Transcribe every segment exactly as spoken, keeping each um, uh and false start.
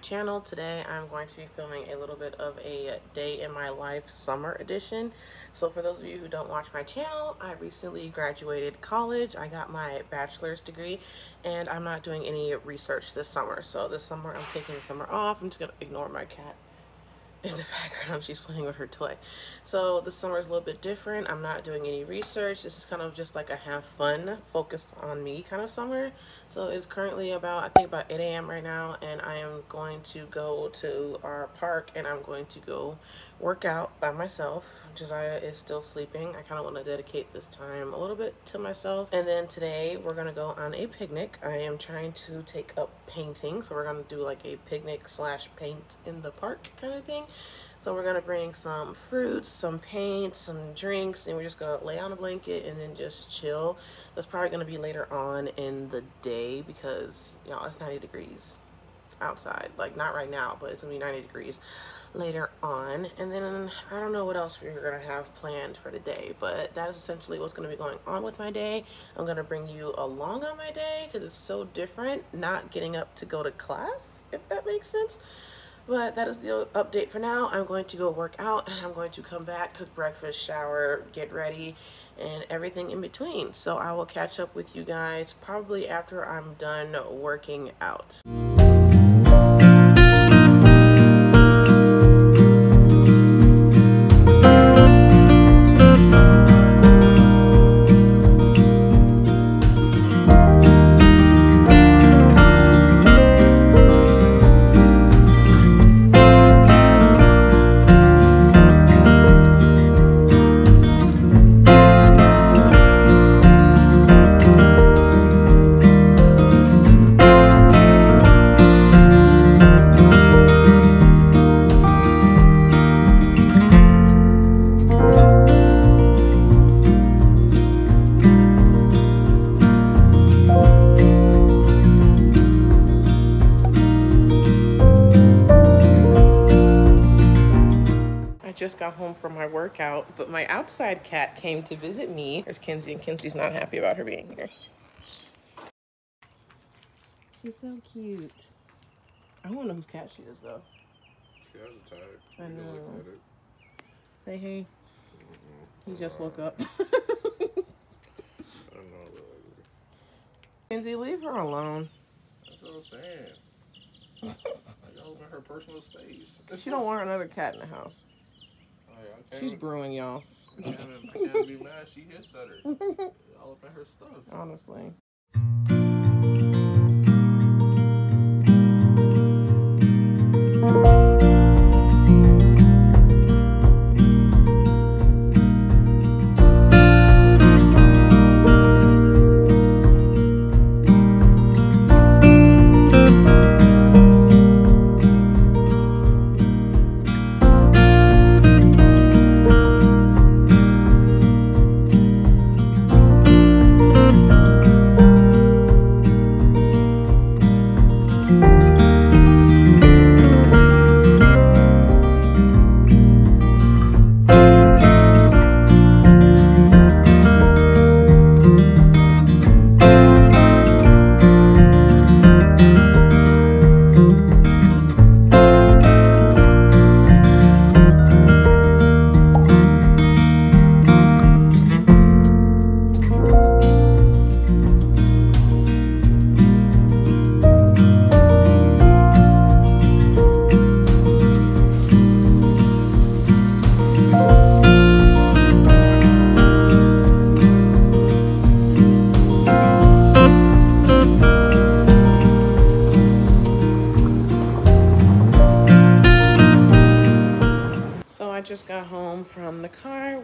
Channel. Today I'm going to be filming a little bit of a day in my life summer edition. So for those of you who don't watch my channel, I recently graduated college. I got my bachelor's degree and I'm not doing any research this summer. So this summer I'm taking the summer off. I'm just gonna ignore my cat in the background. She's playing with her toy. So this summer is a little bit different. I'm not doing any research. This is kind of just like a have fun, focus on me kind of summer. So it's currently about, I think about eight A M right now, and I am going to go to our park and I'm going to go work out by myself. Josiah is still sleeping. I kind of want to dedicate this time a little bit to myself. And then today we're going to go on a picnic. I am trying to take up painting. So we're going to do like a picnic slash paint in the park kind of thing. So we're gonna bring some fruits, some paint, some drinks, and we're just gonna lay on a blanket and then just chill. That's probably gonna be later on in the day because y'all, it's ninety degrees outside. Like, not right now, but it's gonna be ninety degrees later on. And then I don't know what else we're gonna have planned for the day, but that is essentially what's gonna be going on with my day. I'm gonna bring you along on my day because it's so different not getting up to go to class, if that makes sense. But that is the update for now. I'm going to go work out and I'm going to come back, cook breakfast, shower, get ready, and everything in between. So I will catch up with you guys probably after I'm done working out. Got home from my workout, but my outside cat came to visit me. There's Kenzie, and Kenzie's not happy about her being here. She's so cute. I don't know whose cat she is though. She has a tag. I know. Look at it. Say hey. Mm-hmm. He just woke up. I'm not really. Kenzie, leave her alone. That's what I'm saying. I gotta open her personal space. She don't want another cat in the house. She's brewing, y'all. I can't be mad. She hits at her. All up at her stuff. Honestly. Thank you.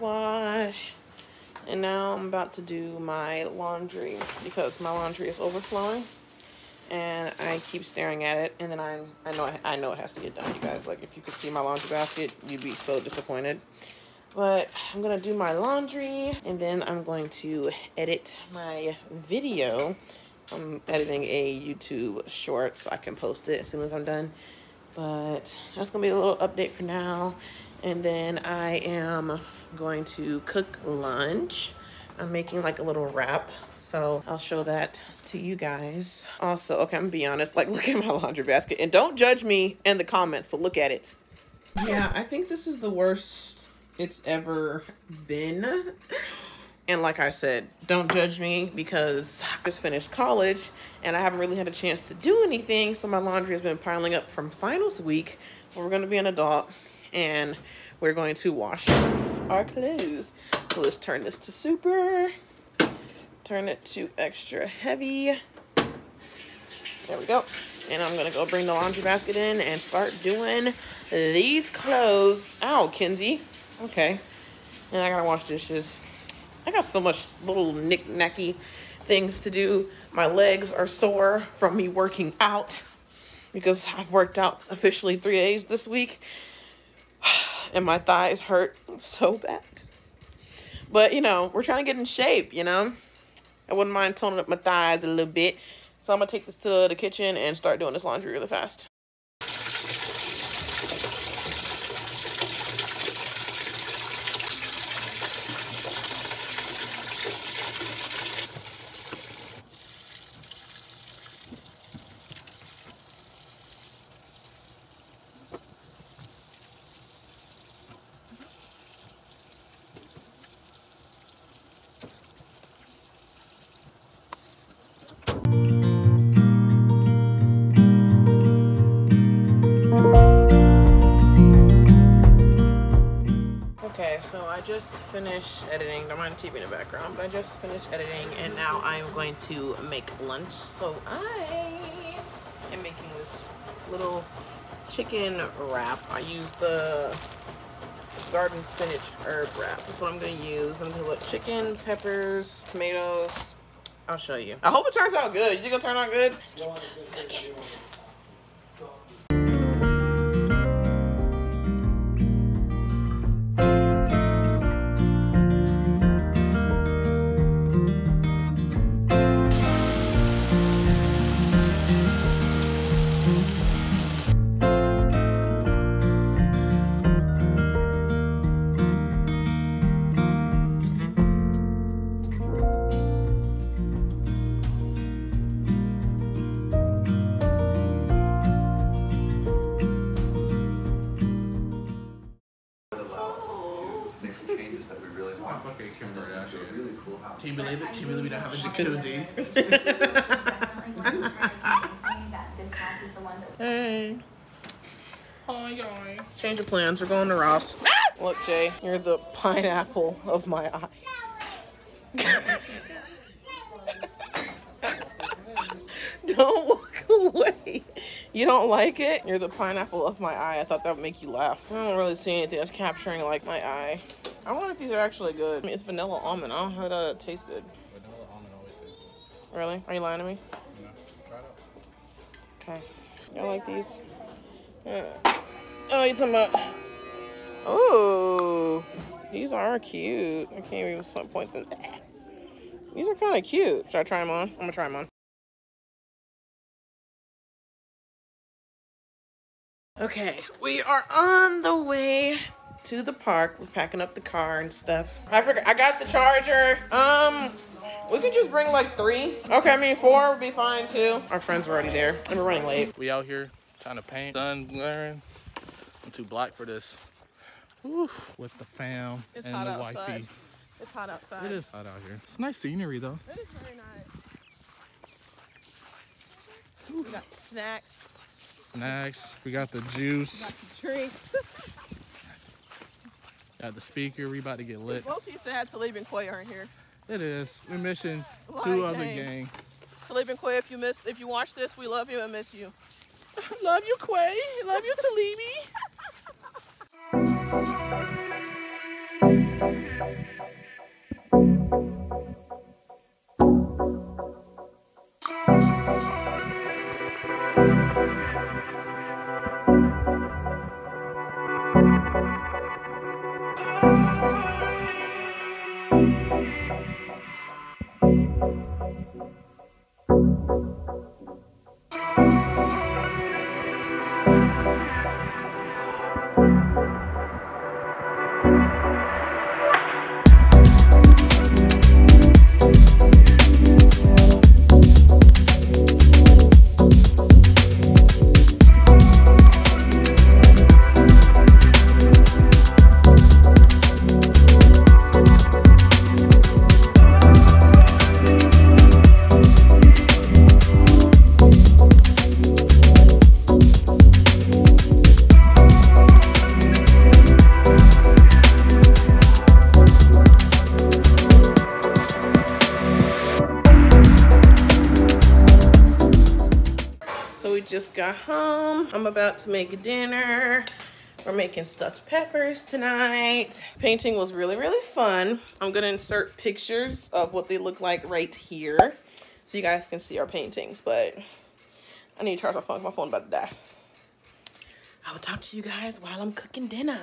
wash. And now I'm about to do my laundry because my laundry is overflowing. And I keep staring at it, and then I I know I, I know it has to get done, you guys. Like, if you could see my laundry basket, you'd be so disappointed. But I'm gonna do my laundry, and then I'm going to edit my video. I'm editing a YouTube short so I can post it as soon as I'm done. But that's gonna be a little update for now. And then I am going to cook lunch. I'm making like a little wrap, so I'll show that to you guys. Also, okay, I'm gonna be honest, like, look at my laundry basket, and don't judge me in the comments, but look at it. Yeah, I think this is the worst it's ever been. And like I said, don't judge me because I just finished college and I haven't really had a chance to do anything, so my laundry has been piling up from finals week. We're gonna be an adult and we're going to wash our clothes. So let's turn this to super, turn it to extra heavy. There we go. And I'm gonna go bring the laundry basket in and start doing these clothes. Ow, Kenzie. Okay. And I gotta wash dishes. I got so much little knick-knacky things to do. My legs are sore from me working out because I've worked out officially three days this week. And my thighs hurt so bad. But, you know, we're trying to get in shape, you know. I wouldn't mind toning up my thighs a little bit. So I'm going to take this to the kitchen and start doing this laundry really fast. Just finished editing. Don't mind the T V in the background, but I just finished editing, and now I'm going to make lunch. So I am making this little chicken wrap. I use the garden spinach herb wrap. That's what I'm going to use. I'm going to put chicken, peppers, tomatoes. I'll show you. I hope it turns out good. You think it'll turn out good? Let's get to cooking. Can you believe it? Can you believe we don't have a jacuzzi? Hey. Hi guys. Change of plans. We're going to Ross. Ah! Look, Jay, you're the pineapple of my eye. Don't walk away. You don't like it? You're the pineapple of my eye. I thought that would make you laugh. I don't really see anything that's capturing like my eye. I wonder if these are actually good. I mean, it's vanilla almond. I don't know how that tastes good. Vanilla almond always tastes good. Really? Are you lying to me? No. Try it out. Okay. Y'all like these? Yeah. Oh, you're talking about... Oh, these are cute. I can't even point them. These are kind of cute. Should I try them on? I'm gonna try them on. Okay, we are on the way to the park. We're packing up the car and stuff. I forgot, I got the charger. Um, we could just bring like three. Okay, I mean four would be fine too. Our friends were already there and we're running late. We out here trying to paint, sun glaring. I'm too black for this. Oof, with the fam it's and hot the outside. Wifey. It's hot outside. It is hot out here. It's nice scenery though. It is very nice. Oof. We got snacks. Snacks. We got the juice. We got the drinks. Got the speaker. We about to get lit. Both people had Talibi and Quay aren't here. It is. We're missing like, two of the gang. Talibi and Quay, if you missed, if you watch this, we love you and miss you. Love you, Quay. Love you, Talibi. Just got home. I'm about to make dinner. We're making stuffed peppers tonight. Painting was really, really fun. I'm gonna insert pictures of what they look like right here so you guys can see our paintings, but I need to charge my phone. My phone about to die. I will talk to you guys while I'm cooking dinner.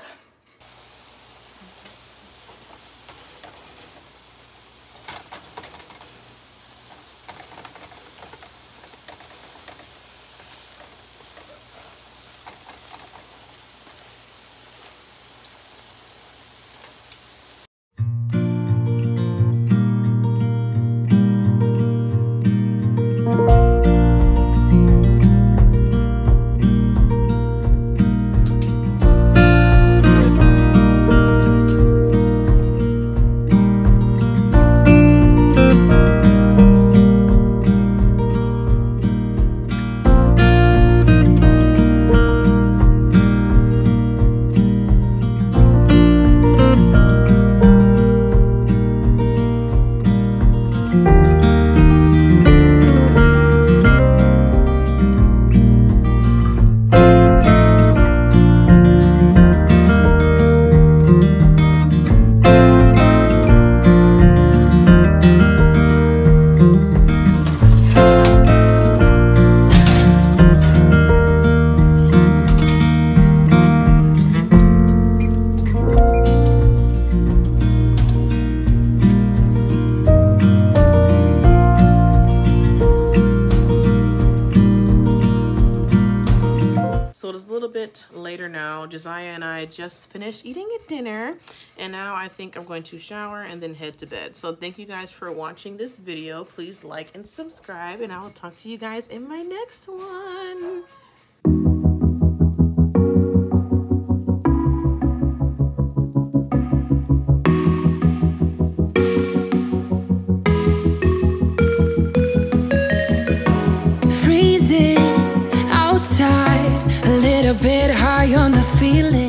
Later now, Josiah and I just finished eating at dinner, and now I think I'm going to shower and then head to bed. So thank you guys for watching this video. Please like and subscribe, and I will talk to you guys in my next one. Bit high on the feeling.